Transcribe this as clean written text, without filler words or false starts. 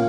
You